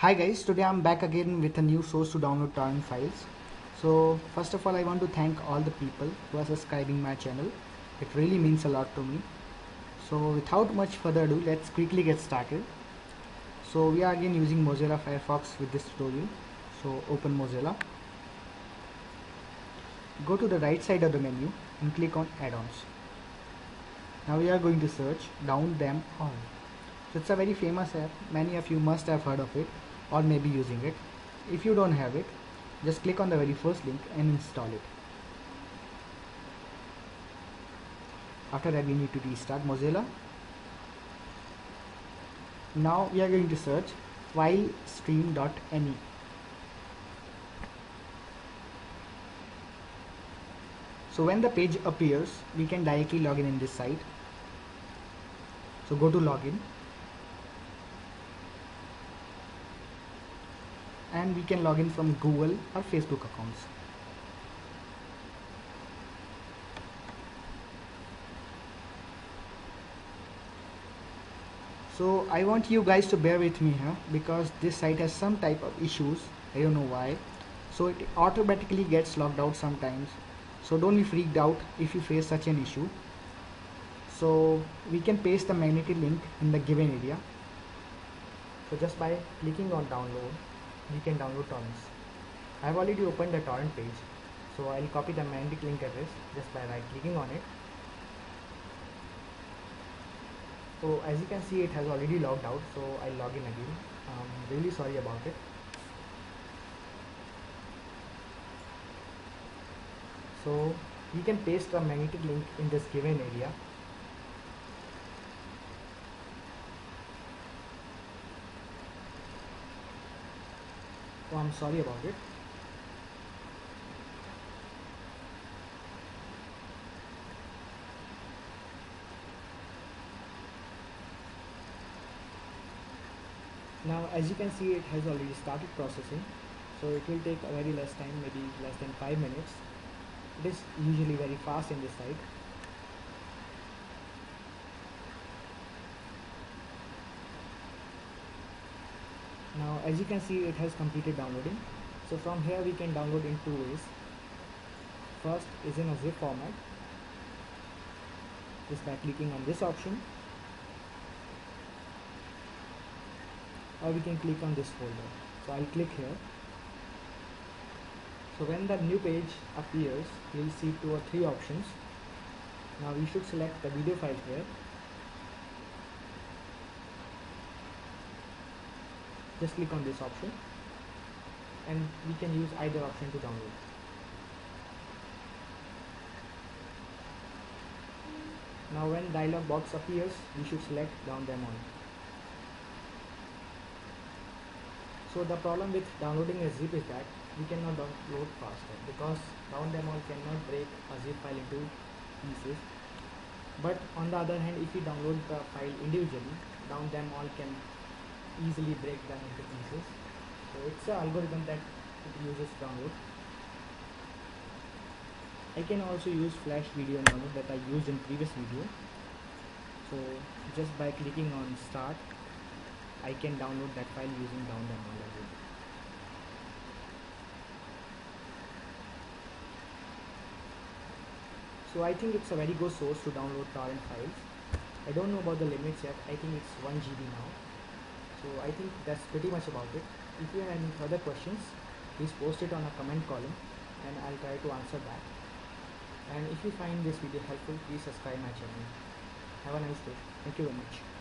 Hi guys, today I'm back again with a new source to download torrent files. So first of all, I want to thank all the people who are subscribing my channel. It really means a lot to me. So without much further ado, let's quickly get started. So we are again using Mozilla Firefox with this tutorial. So open Mozilla, go to the right side of the menu and click on add-ons. Now we are going to search DownThemAll. So it's a very famous app, many of you must have heard of it or may be using it. If you don't have it, just click on the very first link and install it. After that, we need to restart Mozilla. Now we are going to search filestream.me. So when the page appears, we can directly log in this site. So go to login, and we can log in from Google or Facebook accounts. So I want you guys to bear with me here because this site has some type of issues. I don't know why. So it automatically gets logged out sometimes. So don't be freaked out if you face such an issue. So we can paste the magnetic link in the given area. So just by clicking on download, you can download torrents. I have already opened the torrent page, so I will copy the magnetic link address just by right clicking on it. So as you can see, it has already logged out, so I will log in again. I am really sorry about it. So you can paste the magnetic link in this given area. Oh, I'm sorry about it. Now as you can see, it has already started processing, so it will take a very less time, maybe less than 5 minutes. It is usually very fast in this site. Now as you can see, it has completed downloading. So from here we can download in two ways. First is in a zip format, just by clicking on this option, or we can click on this folder. So I'll click here. So when the new page appears, you'll see 2 or 3 options. Now we should select the video file here. Just click on this option and we can use either option to download. Now when dialog box appears, we should select DownThemAll. So the problem with downloading a zip is that we cannot download faster because DownThemAll cannot break a zip file into pieces. But on the other hand, if you download the file individually, DownThemAll can easily break down into pieces. So it's an algorithm that it uses to download. I can also use flash video download that I used in previous video. So just by clicking on start, I can download that file using DownThemAll again. So I think it's a very good source to download torrent files. I don't know about the limits yet. I think it's 1 GB now. So I think that's pretty much about it. If you have any further questions, please post it on a comment column and I'll try to answer that. And if you find this video helpful, please subscribe my channel. Have a nice day. Thank you very much.